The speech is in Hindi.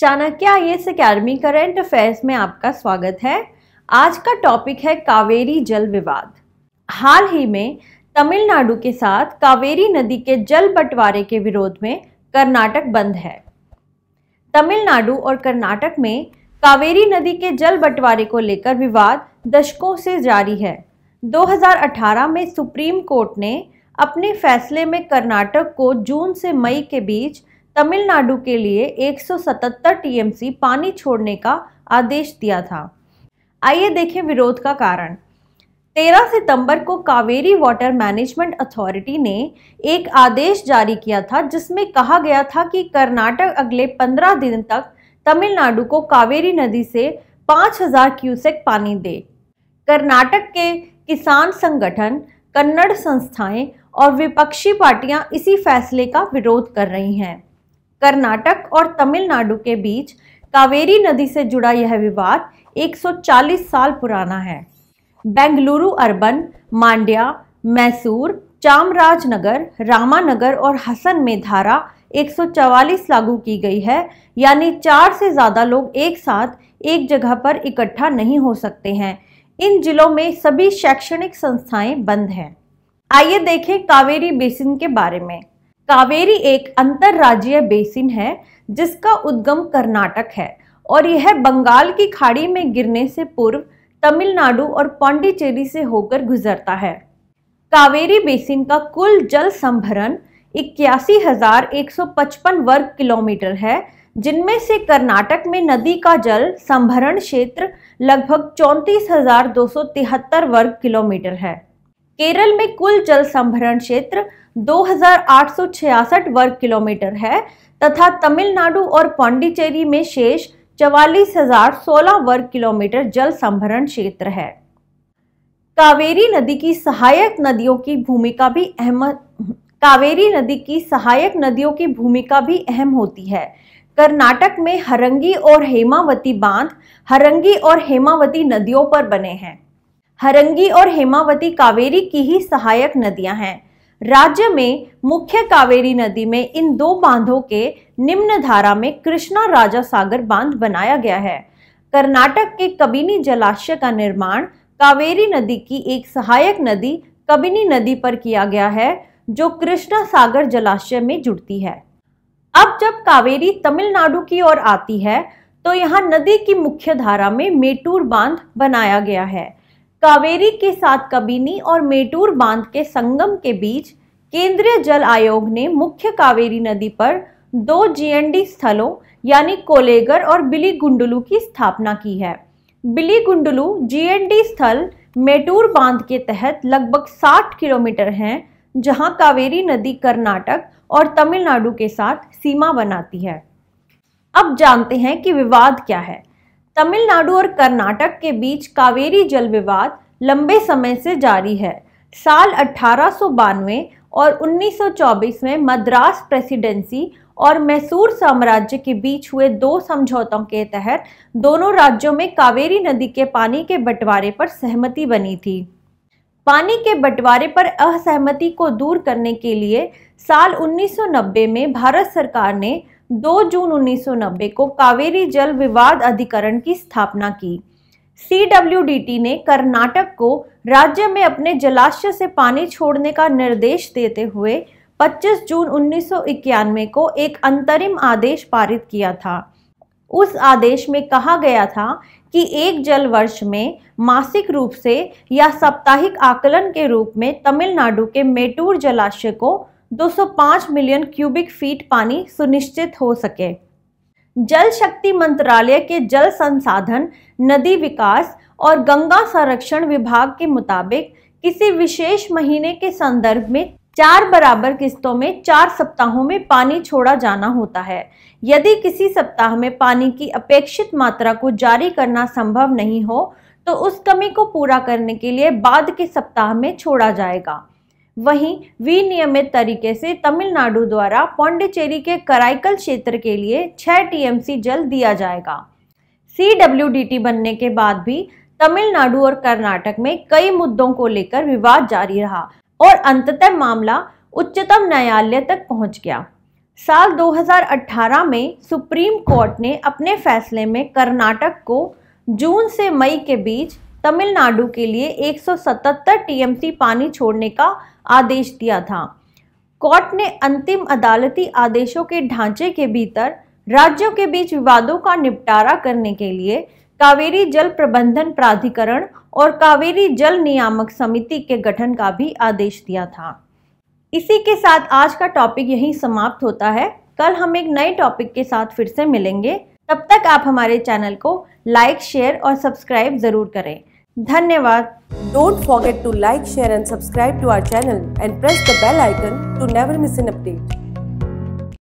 Chanakya IAS academy current affairs में आपका स्वागत है। आज का टॉपिक है कावेरी जल विवाद। हाल ही में तमिलनाडु के साथ कावेरी नदी के जल बंटवारे के विरोध में कर्नाटक बंद है। तमिलनाडु और कर्नाटक में कावेरी नदी के जल बंटवारे को लेकर विवाद दशकों से जारी है। 2018 में सुप्रीम कोर्ट ने अपने फैसले में कर्नाटक को जून से मई के बीच तमिलनाडु के लिए 177 टीएमसी पानी छोड़ने का आदेश दिया था। आइए देखें विरोध का कारण। 13 सितंबर को कावेरी वाटर मैनेजमेंट अथॉरिटी ने एक आदेश जारी किया था, जिसमें कहा गया था कि कर्नाटक अगले 15 दिन तक तमिलनाडु को कावेरी नदी से 5000 क्यूसेक पानी दे। कर्नाटक के किसान संगठन, कन्नड़ संस्थाएं और विपक्षी पार्टियां इसी फैसले का विरोध कर रही हैं। कर्नाटक और तमिलनाडु के बीच कावेरी नदी से जुड़ा यह विवाद 140 साल पुराना है। बेंगलुरु अर्बन, मांड्या, मैसूर, चामराजनगर, रामानगर और हसन में धारा 144 लागू की गई है, यानी 4 से ज़्यादा लोग एक साथ एक जगह पर इकट्ठा नहीं हो सकते हैं। इन जिलों में सभी शैक्षणिक संस्थाएं बंद हैं। आइए देखें कावेरी बेसिन के बारे में। कावेरी एक अंतर्राज्यीय बेसिन है जिसका उद्गम कर्नाटक है और यह बंगाल की खाड़ी में गिरने से पूर्व तमिलनाडु और पांडिचेरी से होकर गुजरता है। कावेरी बेसिन का कुल जल संभरण 81,155 वर्ग किलोमीटर है, जिनमें से कर्नाटक में नदी का जल संभरण क्षेत्र लगभग 34,273 वर्ग किलोमीटर है। केरल में कुल जल संभरण क्षेत्र 2,866 वर्ग किलोमीटर है तथा तमिलनाडु और पांडिचेरी में शेष 44,016 वर्ग किलोमीटर जल संभरण क्षेत्र है। कावेरी नदी की सहायक नदियों की भूमिका भी अहम होती है। कर्नाटक में हरंगी और हेमावती बांध हरंगी और हेमावती नदियों पर बने हैं। हरंगी और हेमावती कावेरी की ही सहायक नदियां हैं। राज्य में मुख्य कावेरी नदी में इन दो बांधों के निम्न धारा में कृष्णा राजा सागर बांध बनाया गया है। कर्नाटक के कबिनी जलाशय का निर्माण कावेरी नदी की एक सहायक नदी कबिनी नदी पर किया गया है, जो कृष्णा सागर जलाशय में जुड़ती है। अब जब कावेरी तमिलनाडु की ओर आती है तो यहाँ नदी की मुख्य धारा में मेटूर बांध बनाया गया है। कावेरी के साथ कबिनी और मेटूर बांध के संगम के बीच केंद्रीय जल आयोग ने मुख्य कावेरी नदी पर 2 जीएनडी स्थलों यानी कोलेगर और बिलीगुंडुलू की स्थापना की है। बिलीगुंडुलू जीएनडी स्थल मेटूर बांध के तहत लगभग 60 किलोमीटर हैं, जहां कावेरी नदी कर्नाटक और तमिलनाडु के साथ सीमा बनाती है। अब जानते हैं कि विवाद क्या है। तमिलनाडु और कर्नाटक के बीच कावेरी जल विवाद लंबे समय से जारी है। साल 1892 और 1924 में मद्रास प्रेसिडेंसी और मैसूर साम्राज्य के बीच हुए 2 समझौतों के तहत दोनों राज्यों में कावेरी नदी के पानी के बंटवारे पर सहमति बनी थी। पानी के बंटवारे पर असहमति को दूर करने के लिए साल 1990 में भारत सरकार ने 2 जून 1990 को कावेरी जल विवाद अधिकरण की स्थापना की। CWDT ने कर्नाटक को राज्य में अपने जलाशय से पानी छोड़ने का निर्देश देते हुए 25 जून 1991 को एक अंतरिम आदेश पारित किया था। उस आदेश में कहा गया था कि एक जल वर्ष में मासिक रूप से या साप्ताहिक आकलन के रूप में तमिलनाडु के मेटूर जलाशय को 205 मिलियन क्यूबिक फीट पानी सुनिश्चित हो सके। जल शक्ति मंत्रालय के जल संसाधन, नदी विकास और गंगा संरक्षण विभाग के मुताबिक किसी विशेष महीने के संदर्भ में 4 बराबर किस्तों में 4 सप्ताहों में पानी छोड़ा जाना होता है। यदि किसी सप्ताह में पानी की अपेक्षित मात्रा को जारी करना संभव नहीं हो तो उस कमी को पूरा करने के लिए बाद के सप्ताह में छोड़ा जाएगा। वहीं विनियमित तरीके से तमिलनाडु द्वारा पांडिचेरी के कराइकल क्षेत्र के लिए 6 टीएमसी जल दिया जाएगा। CWDT बनने के बाद भी तमिलनाडु और कर्नाटक में कई मुद्दों को लेकर विवाद जारी रहा और अंततः मामला उच्चतम न्यायालय तक पहुंच गया। साल 2018 में सुप्रीम कोर्ट ने अपने फैसले में कर्नाटक को जून से मई के बीच तमिलनाडु के लिए 177 टीएमसी पानी छोड़ने का आदेश दिया था। कोर्ट ने अंतिम अदालती आदेशों के ढांचे के भीतर राज्यों के बीच विवादों का निपटारा करने के लिए कावेरी जल प्रबंधन प्राधिकरण और कावेरी जल नियामक समिति के गठन का भी आदेश दिया था। इसी के साथ आज का टॉपिक यहीं समाप्त होता है। कल हम एक नए टॉपिक के साथ फिर से मिलेंगे। तब तक आप हमारे चैनल को लाइक, शेयर और सब्सक्राइब जरूर करें। धन्यवाद। Don't forget to like, share and subscribe to our channel and press the bell icon to never miss an update.